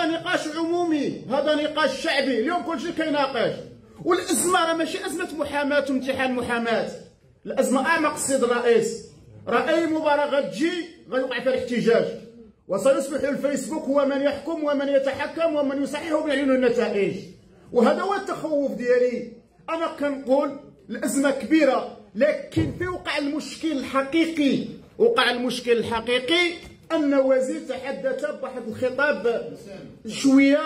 هذا نقاش عمومي، هذا نقاش شعبي، اليوم كلشي كيناقش. والازمه راه ماشي ازمه محاماه وامتحان محاماه، الازمه اعمق السيد الرئيس. راه اي مباراه غتجي غيوقع فيها الاحتجاج، وسيصبح الفيسبوك هو من يحكم ومن يتحكم ومن يصحح بعينه النتائج. وهذا هو التخوف ديالي. انا كنقول الازمه كبيره، لكن في وقع المشكل الحقيقي، وقع المشكل الحقيقي ان وزير تحدث بواحد الخطاب شويه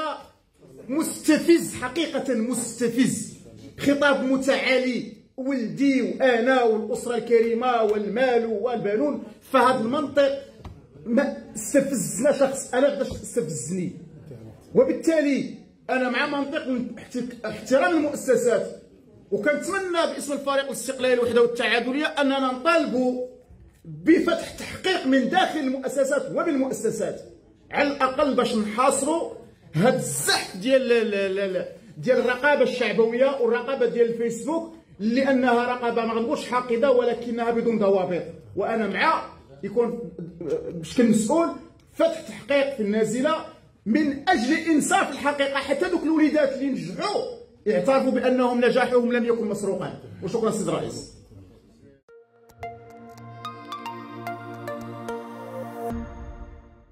مستفز، حقيقه مستفز، خطاب متعالي، ولدي وانا والاسره الكريمه والمال والبنون. فهذا المنطق ما استفزنا شخص، انا باش استفزني، وبالتالي انا مع منطق احترام المؤسسات. وكنتمنى باسم الفريق الاستقلالي الوحده والتعادليه اننا نطالبوا بفتح تحقيق من داخل المؤسسات وبالمؤسسات، على الاقل باش نحاصروا هاد الزحف ديال الرقابه الشعبويه والرقابه ديال الفيسبوك، لانها رقابه ما غنقولش حاقده ولكنها بدون ضوابط. وانا مع يكون بشكل مسؤول فتح تحقيق في النازله من اجل انصاف الحقيقه، حتى ذوك الوليدات اللي نجحوا يعترفوا بانهم نجاحهم لم يكن مسروقا. وشكرا سيد الرئيس.